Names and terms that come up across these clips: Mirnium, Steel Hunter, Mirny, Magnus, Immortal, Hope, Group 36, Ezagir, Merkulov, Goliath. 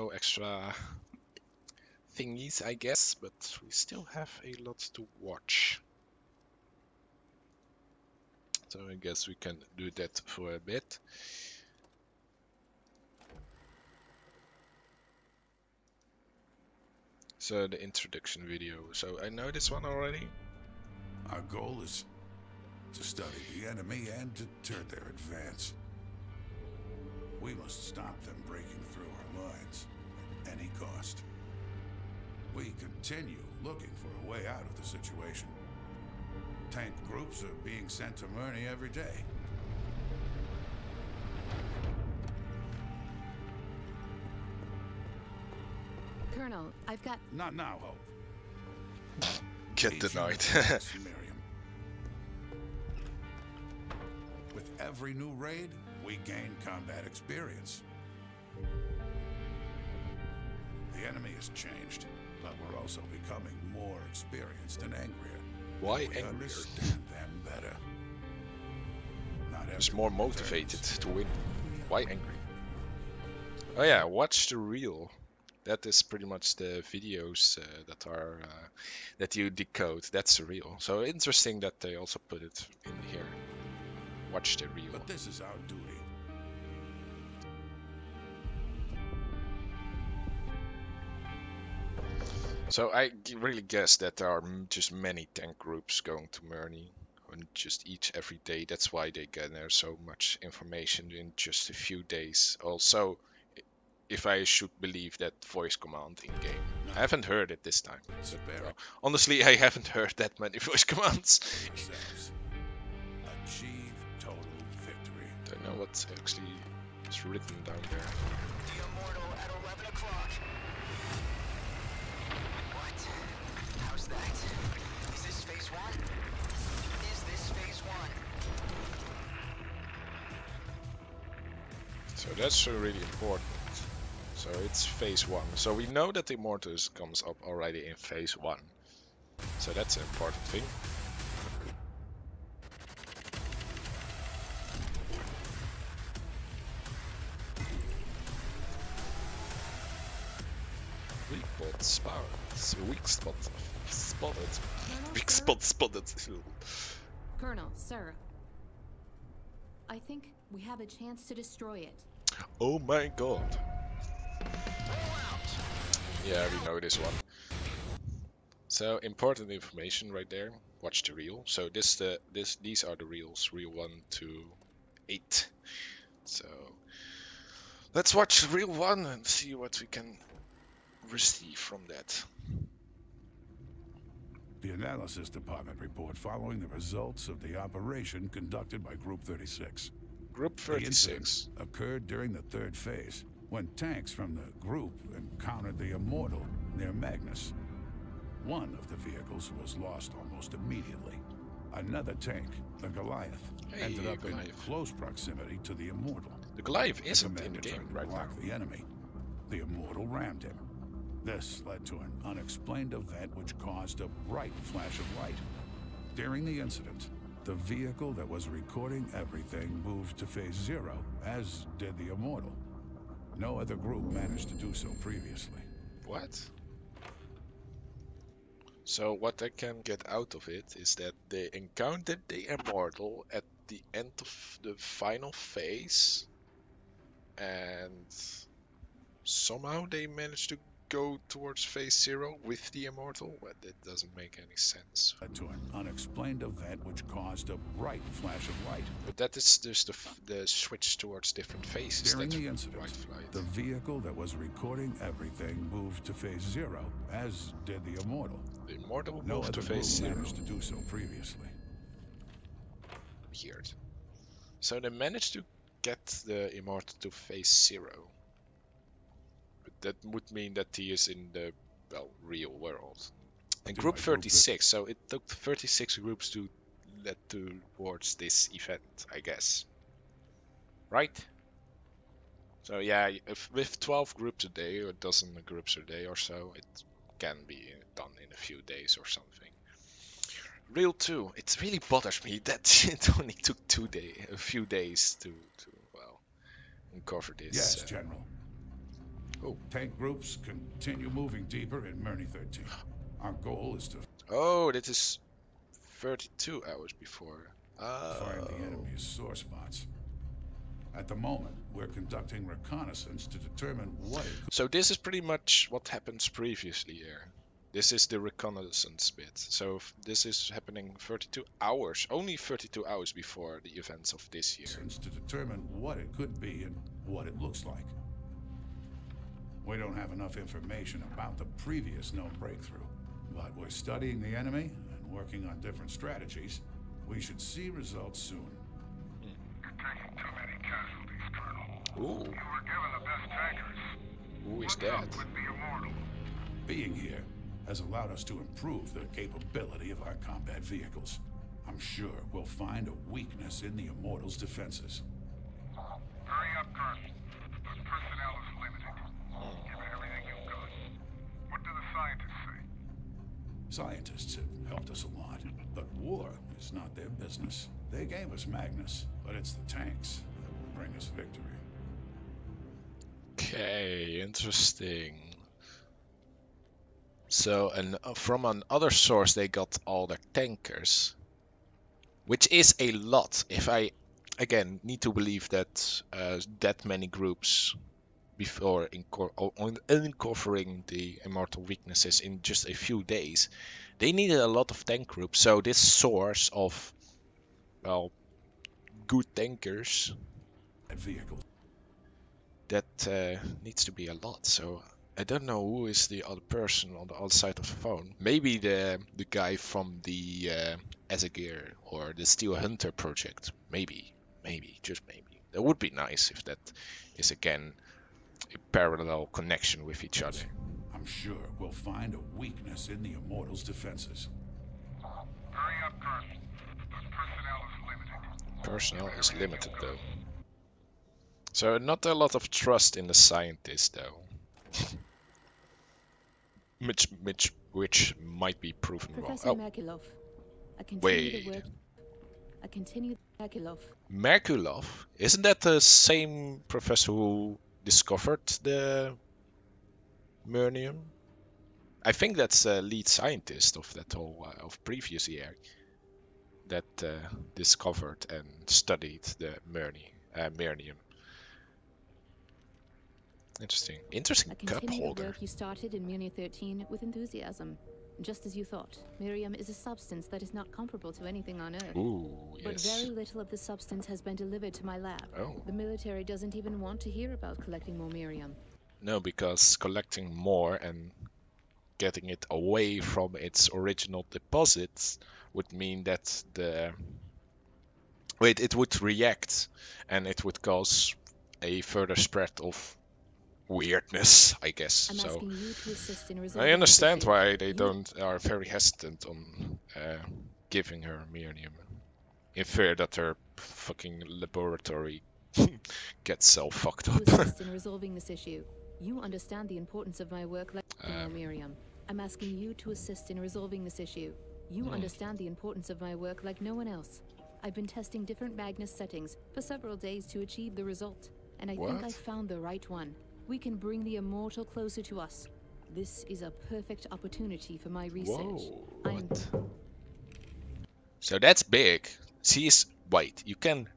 no extra thingies, I guess, but we still have a lot to watch. So I guess we can do that for a bit. So the introduction video. So I know this one already. Our goal is to study the enemy and deter their advance. We must stop them breaking through our lines at any cost. We continue looking for a way out of the situation. Tank groups are being sent to Mirny every day. Colonel, I've got... Not now, Hope. Get denied. With every new raid, we gain combat experience. The enemy has changed, but we're also becoming more experienced and angrier. Why angrier? Understand them better. It's more motivated to win. Why angry? Oh yeah, watch the reel. That is pretty much the videos that you decode. That's the reel. So interesting that they also put it in here. Watch the reel. But this is our duty. So I really guess that there are just many tank groups going to Mirny, and just each every day. That's why they gather so much information in just a few days. Also, if I should believe that voice command in game, I haven't heard it this time. But, honestly, I haven't heard that many voice commands. Achieve total victory. Don't know what actually is written down there. The Immortal at 11 o'clock. What? How's that? Is this phase one? Is this phase one? So that's really important. So it's phase one. So we know that the Immortal comes up already in phase one. So that's an important thing. Weak spot spotted. Weak spot spotted. Weak spot spotted. Colonel, sir. I think we have a chance to destroy it. Oh my god. Yeah, we know this one. So important information right there. Watch the reel. So these are the reels, reel 1 to 8. So let's watch reel 1 and see what we can receive from that. The analysis department report following the results of the operation conducted by Group 36. Group 36 occurred during the third phase, when tanks from the group encountered the Immortal near Magnus. One of the vehicles was lost almost immediately. Another tank, the Goliath, ended up in close proximity to the Immortal. The Goliath isn't in the game right now. The enemy. The Immortal rammed him. This led to an unexplained event which caused a bright flash of light. During the incident, the vehicle that was recording everything moved to phase 0, as did the Immortal. No other group managed to do so previously. What? So what I can get out of it is that they encountered the Immortal at the end of the final phase, and somehow they managed to go towards phase 0 with the Immortal. Well, that doesn't make any sense. To an unexplained event which caused a bright flash of light. But that is just the switch towards different phases. During the incident, the vehicle that was recording everything moved to phase 0, as did the Immortal. The Immortal moved to phase 0. Managed to do so previously. Weird. So they managed to get the Immortal to phase 0. That would mean that he is in the, well, real world. And group 36, so it took 36 groups to lead towards this event, I guess. Right? So yeah, if with 12 groups a day or a dozen groups a day or so, it can be done in a few days or something. Real 2, it really bothers me that it only took a few days to uncover this. Yes, General. Oh. Tank groups continue moving deeper in Mirny 13. Our goal is to... Oh, this is 32 hours before. Oh. Find the enemy's sore spots. At the moment, we're conducting reconnaissance to determine what... So this is pretty much what happens previously here. This is the reconnaissance bit. So this is happening 32 hours, only 32 hours before the events of this year. ...to determine what it could be and what it looks like. We don't have enough information about the previous known breakthrough, but we're studying the enemy and working on different strategies. We should see results soon. You're taking too many casualties, Colonel. Ooh. You were given the best tankers. Who is that? What's up with the Immortal? Being here has allowed us to improve the capability of our combat vehicles. I'm sure we'll find a weakness in the Immortal's defenses. Hurry up, Colonel. Those personnel is limited. Give it everything you've got. What do the scientists say? Scientists have helped us a lot, but war is not their business. They gave us Magnus, but it's the tanks that will bring us victory. Okay, interesting. So, and from another source, they got all their tankers, which is a lot. If I, again, need to believe that that many groups before uncovering the Immortal weaknesses in just a few days, they needed a lot of tank groups. So this source of, well, good tankers, that needs to be a lot. So. I don't know who is the other person on the other side of the phone. Maybe the guy from the Ezagir or the Steel Hunter project. Maybe, maybe, just maybe. That would be nice if that is again a parallel connection with each other. I'm sure we'll find a weakness in the Immortal's defenses. Hurry up, Colonel. Those personnel is limited. Personnel is limited, though. So not a lot of trust in the scientist, though. Which might be proven wrong. Merkulov. I continue Merkulov. Merkulov? Isn't that the same professor who discovered the Mirnium? I think that's the lead scientist of that whole of previous year that discovered and studied the Mirnium. Interesting cup holder. The work you started in Mirny 13 with enthusiasm. Just as you thought, Mirnium is a substance that is not comparable to anything on Earth. Ooh, yes. But very little of the substance has been delivered to my lab. Oh. The military doesn't even want to hear about collecting more Mirnium. No, because collecting more and getting it away from its original deposits would mean that the... Wait, it would react and it would cause a further spread of... weirdness, I guess. So I understand why they are very hesitant on giving her Mirnium, in fear that her fucking laboratory gets so fucked up. In resolving this issue, you understand the importance of my work. Mirnium. I'm asking you to assist in resolving this issue. You understand the importance of my work like no one else. I've been testing different Magnus settings for several days to achieve the result, and I think I found the right one. We can bring the Immortal closer to us. This is a perfect opportunity for my research. Whoa, so that's big. She's white. You can.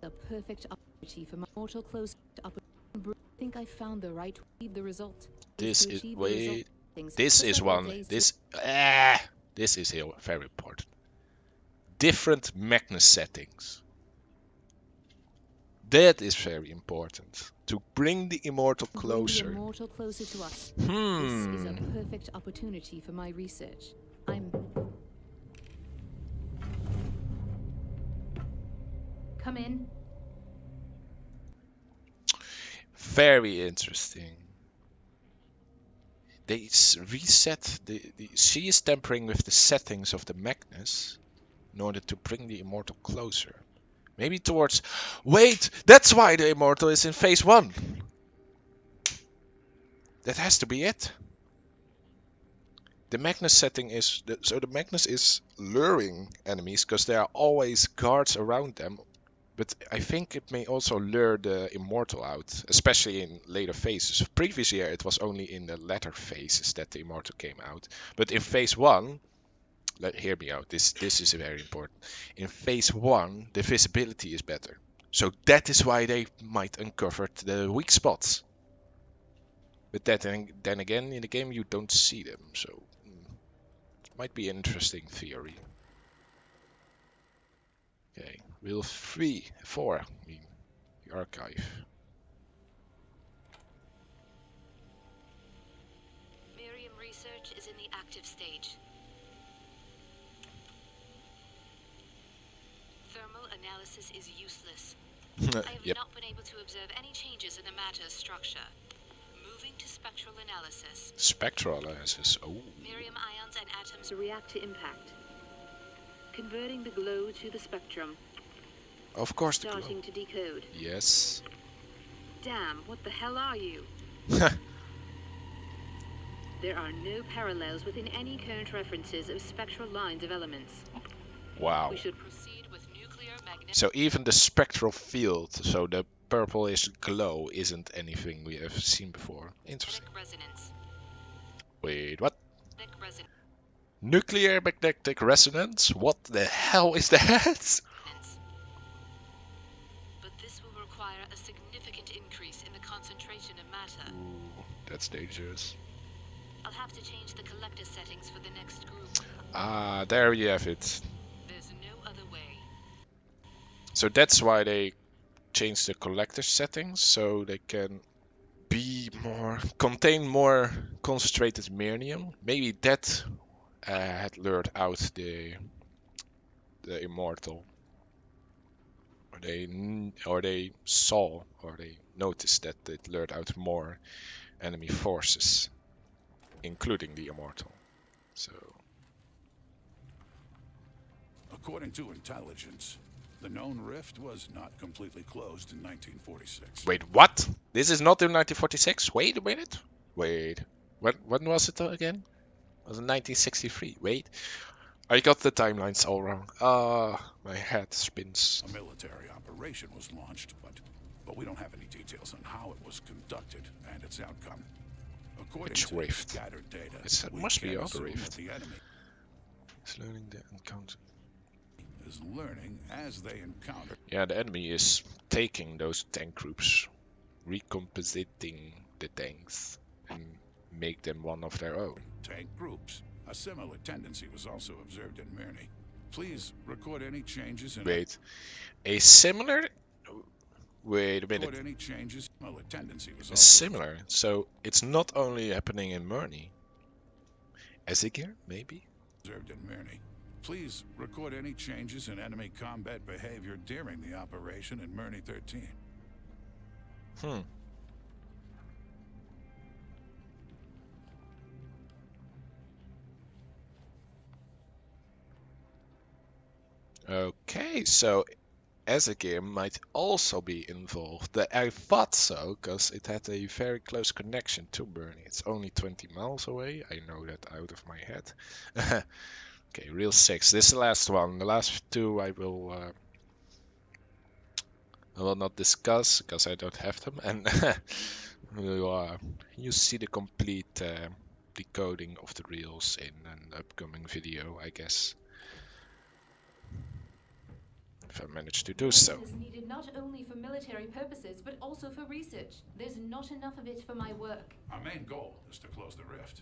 The perfect opportunity for my Immortal closer to us. I think I found the right way. The result. This is way. This is one. This. This is here very important. Different Magnus settings. That is very important. To bring the Immortal closer. Bring the Immortal closer to us. This is a perfect opportunity for my research. I'm come in. Very interesting. They reset the she is tampering with the settings of the Magnus in order to bring the Immortal closer. Maybe towards... Wait! That's why the Immortal is in phase 1! That has to be it. The Magnus setting is... So the Magnus is luring enemies because there are always guards around them But I think it may also lure the Immortal out, especially in later phases. Previous year it was only in the latter phases that the Immortal came out. But in phase 1, hear me out, this is very important. In phase 1, the visibility is better. So that is why they might uncover the weak spots. But that, then again, in the game you don't see them, so... It might be an interesting theory. Okay. Wheel 3, 4, I mean, the archive. Mirnium research is in the active stage. Thermal analysis is useless. I have not been able to observe any changes in the matter's structure. Moving to spectral analysis. Spectral analysis, oh. Mirnium ions and atoms react to impact. Converting the glow to the spectrum. Of course, starting to decode. Yes. Damn! What the hell are you? There are no parallels within any current references of spectral lines of elements. Wow. We should proceed with nuclear magnetic. So even the spectral field, so the purplish glow, isn't anything we have seen before. Interesting. Resonance. Wait, what? Resonance. Nuclear magnetic resonance? What the hell is that? A significant increase in the concentration of matter. Ooh, that's dangerous. I'll have to change the collector settings for the next group. Ah, there you have it. There's no other way. So that's why they changed the collector settings, so they can be more, contain more concentrated Mirnium. Maybe that had lured out the Immortal. Or they saw, or they noticed that it lured out more enemy forces, including the Immortal. So, according to intelligence, the known rift was not completely closed in 1946. Wait, what? This is not in 1946? Wait a minute. Wait, when was it again? It was in 1963. Wait. I got the timelines all wrong. My head spins. A military operation was launched, but we don't have any details on how it was conducted and its outcome. According to rift. Scattered data, it must be other rift. The enemy is learning the encounter. Is learning as they encounter. Yeah, the enemy is taking those tank groups, recompositing the tanks, and make them one of their own. Tank groups. A similar tendency was also observed in Mirny. Please record any changes in... Wait, a similar... Wait a minute. Any changes... Well, a tendency was also similar, so it's not only happening in Mirny. Ezagir, maybe? Observed in Mirny. Please record any changes in enemy combat behavior during the operation in Mirny 13. Hmm. Okay, so Ezagir might also be involved. I thought so, because it had a very close connection to Mirny. It's only 20 miles away. I know that out of my head. Okay, reel 6. This is the last one. The last two I will not discuss, because I don't have them. And you see the complete decoding of the reels in an upcoming video, I guess. If I manage to do so. Is needed not only for military purposes, but also for research. There's not enough of it for my work. Our main goal is to close the rift.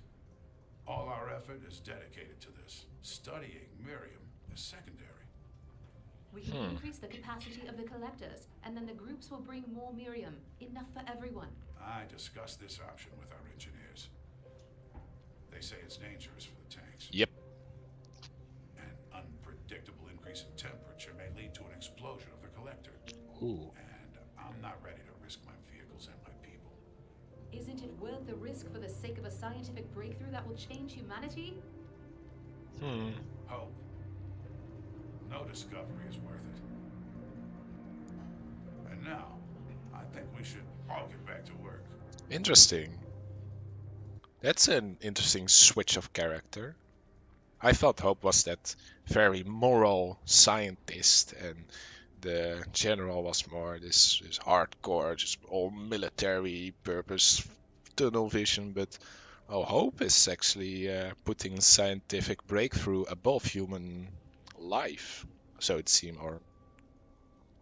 All our effort is dedicated to this. Studying Mirnium is secondary. We can increase the capacity of the collectors, and then the groups will bring more Mirnium. Enough for everyone. I discussed this option with our engineers. They say it's dangerous for the tanks. Yep. An unpredictable increase in temperature may lead to an explosion of the collector. Ooh. And I'm not ready to risk my vehicles and my people. Isn't it worth the risk for the sake of a scientific breakthrough that will change humanity? Hope. No discovery is worth it. And now, I think we should all get back to work. Interesting. That's an interesting switch of character. I thought Hope was that very moral scientist and the general was more this hardcore, just all military purpose, tunnel vision, but Hope is actually putting scientific breakthrough above human life, so it seems, or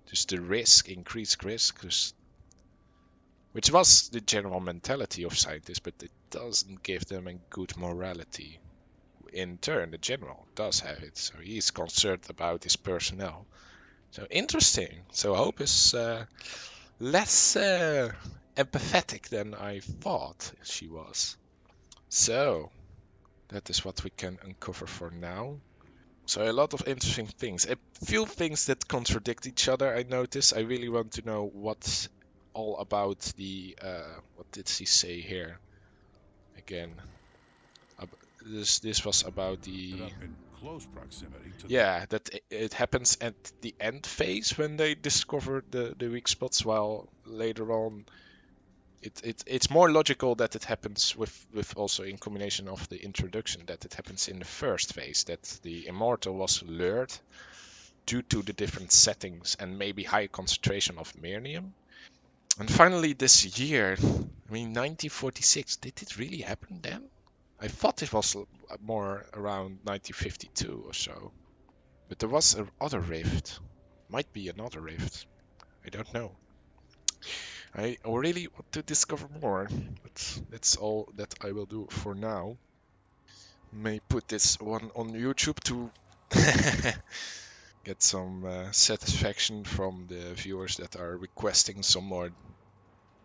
just the risk, increased risk, which was the general mentality of scientists, but it doesn't give them a good morality. In turn, the general does have it, so he's concerned about his personnel. So interesting. So Hope is less empathetic than I thought she was. So that is what we can uncover for now. So a lot of interesting things. A few things that contradict each other, I notice. I really want to know what's all about the... what did she say here? Again... This was about the... Close proximity to that it happens at the end phase when they discover the weak spots, while later on it's more logical that it happens with also in combination of the introduction, that it happens in the first phase, that the Immortal was lured due to the different settings and maybe high concentration of Mirnium. And finally this year, I mean 1946, did it really happen then? I thought it was more around 1952 or so, but there was another rift. Might be another rift. I don't know. I really want to discover more, but that's all that I will do for now. May put this one on YouTube to get some satisfaction from the viewers that are requesting some more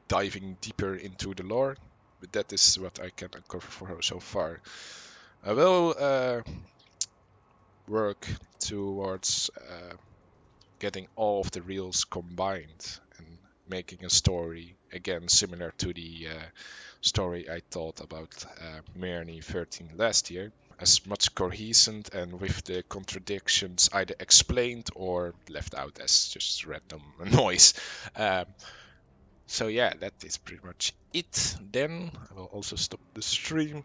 diving deeper into the lore. But that is what I can uncover for her so far. I will work towards getting all of the reels combined and making a story, again, similar to the story I told about Mirny 13 last year, as much cohesion and with the contradictions either explained or left out as just random noise. So yeah, that is pretty much it. Then I will also stop the stream.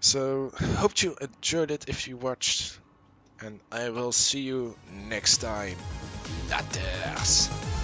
So hope you enjoyed it if you watched, and I will see you next time. Laters.